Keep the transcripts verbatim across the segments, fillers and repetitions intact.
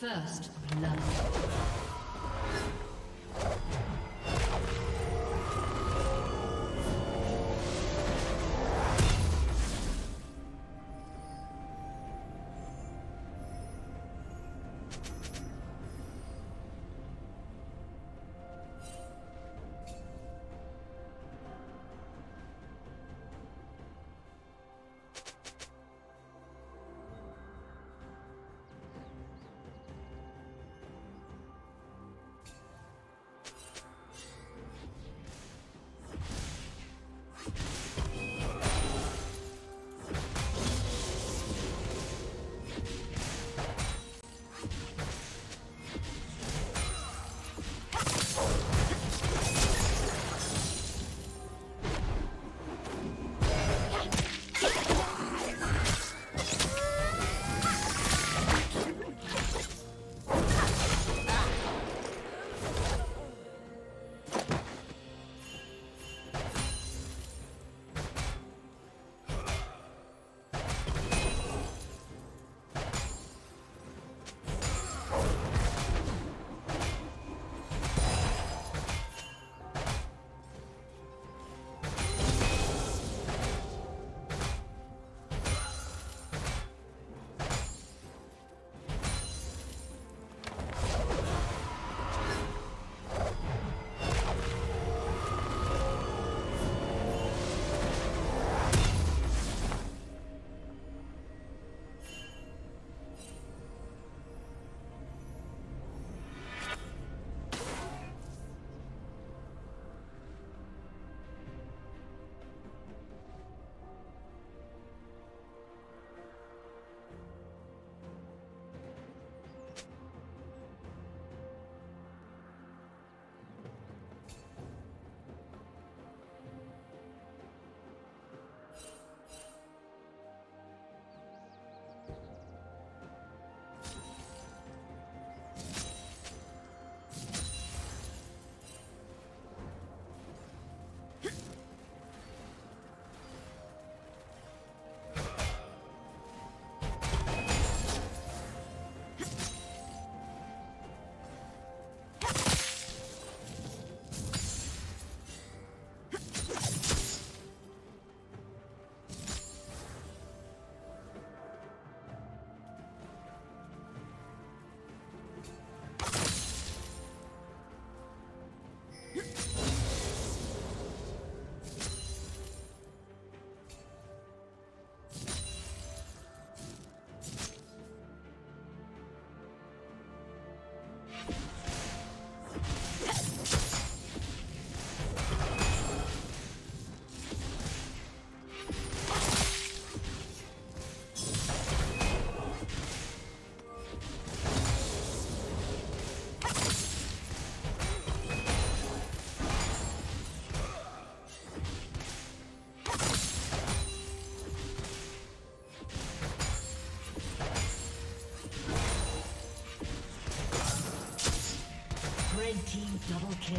First love. Red team double kill.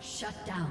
Shut down.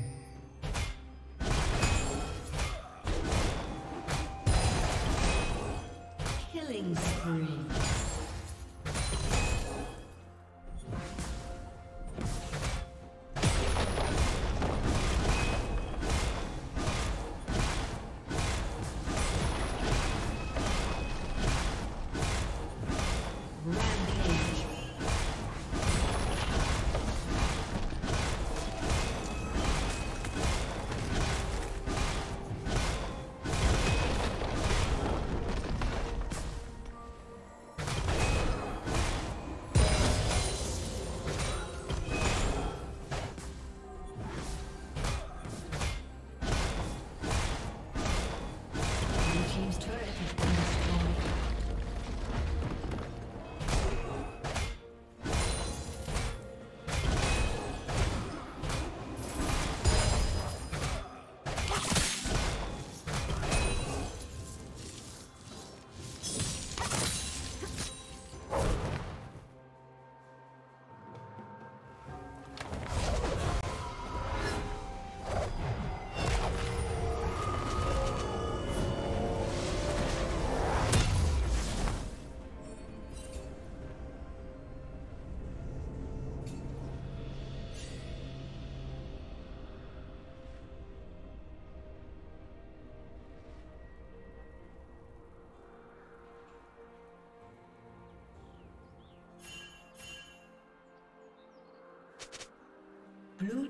Killing spree. Blue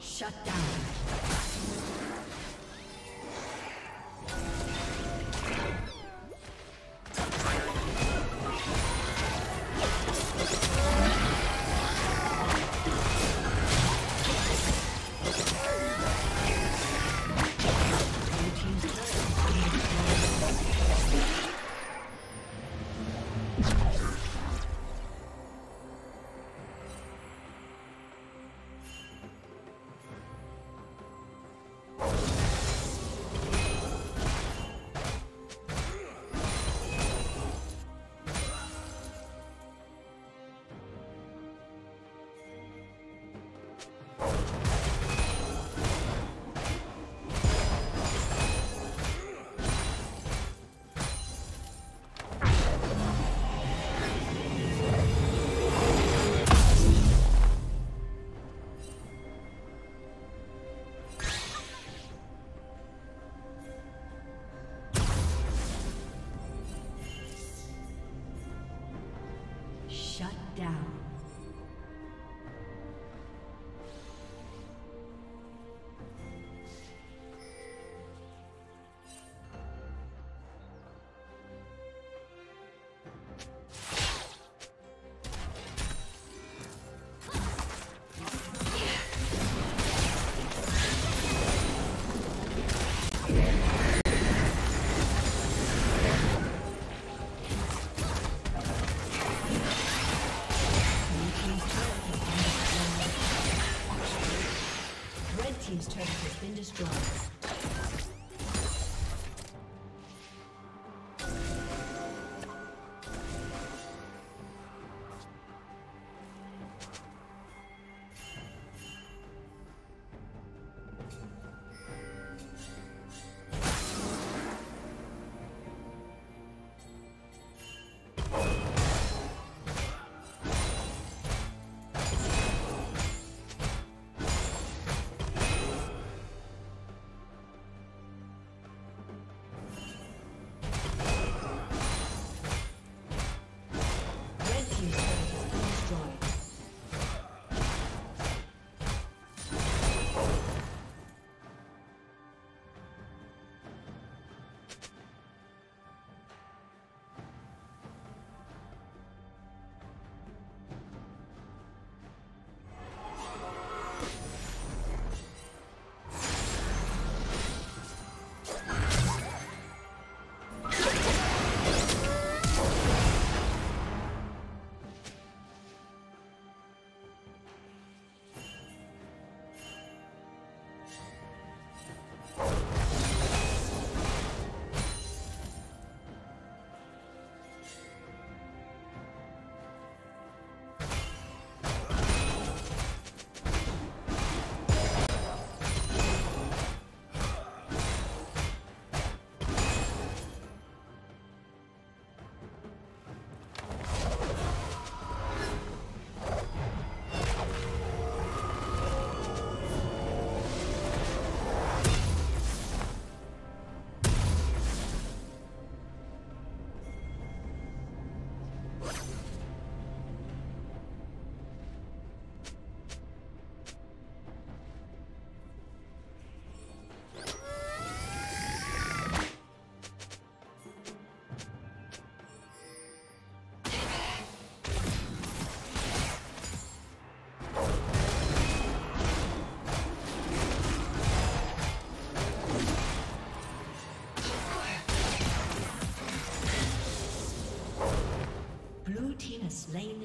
Shut down. Team's turret has been destroyed.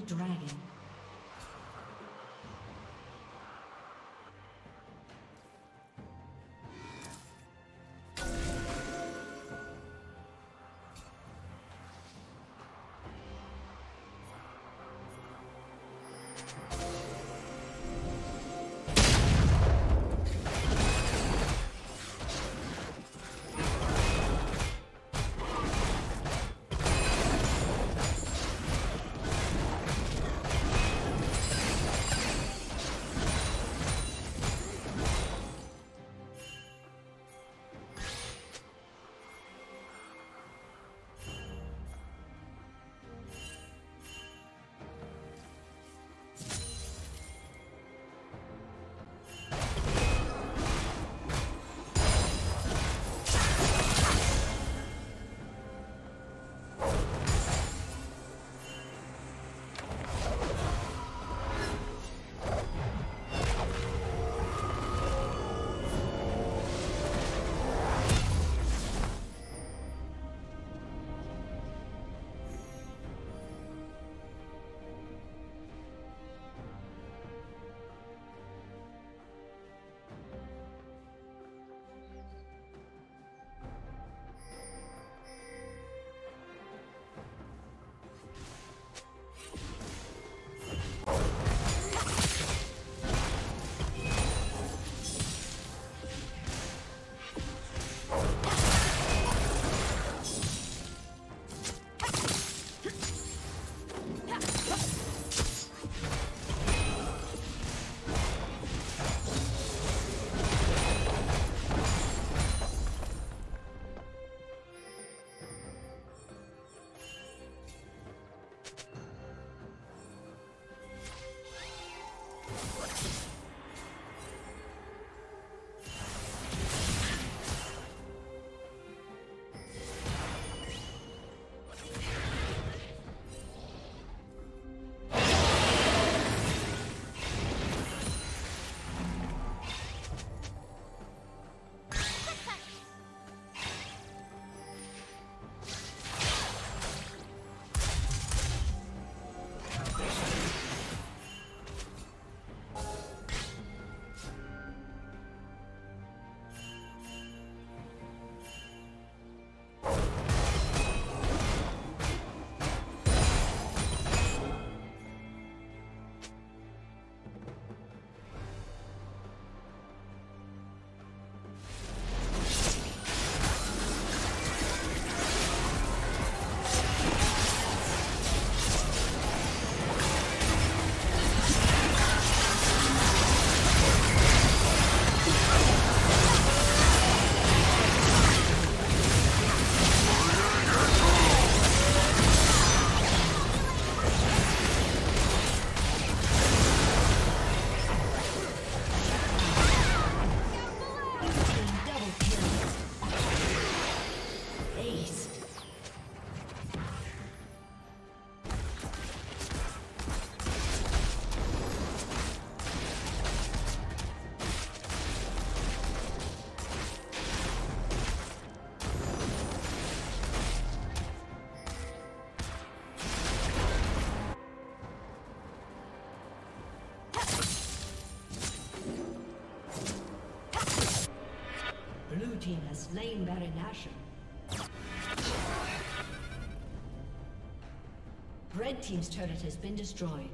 the dragon. Slain Baron Nashor. Red team's turret has been destroyed.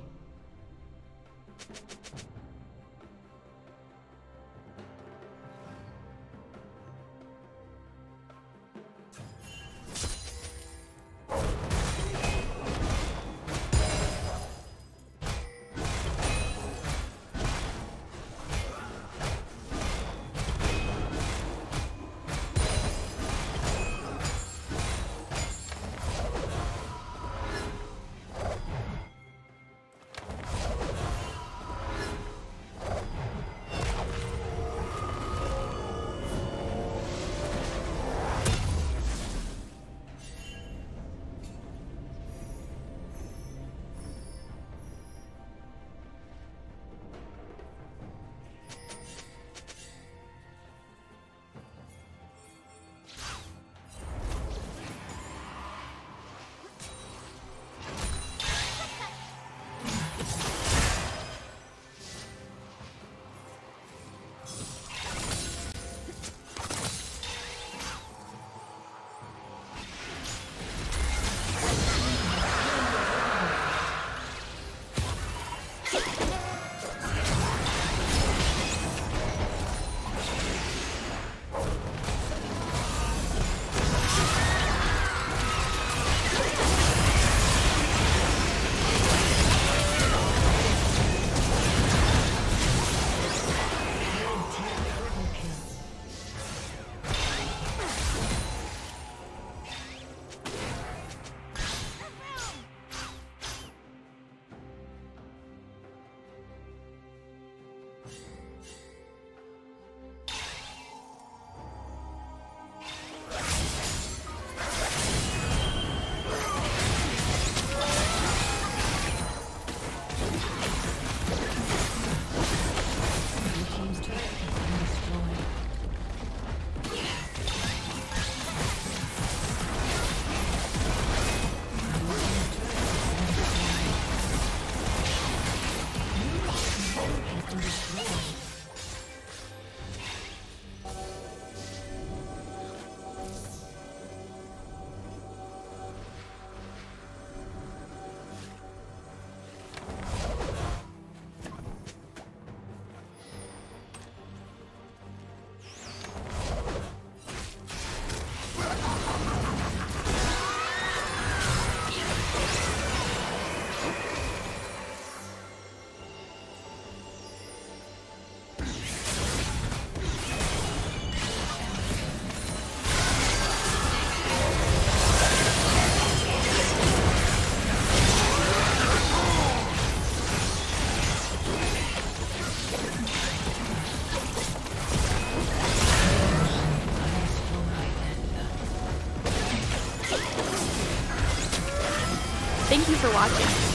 Thank you for watching.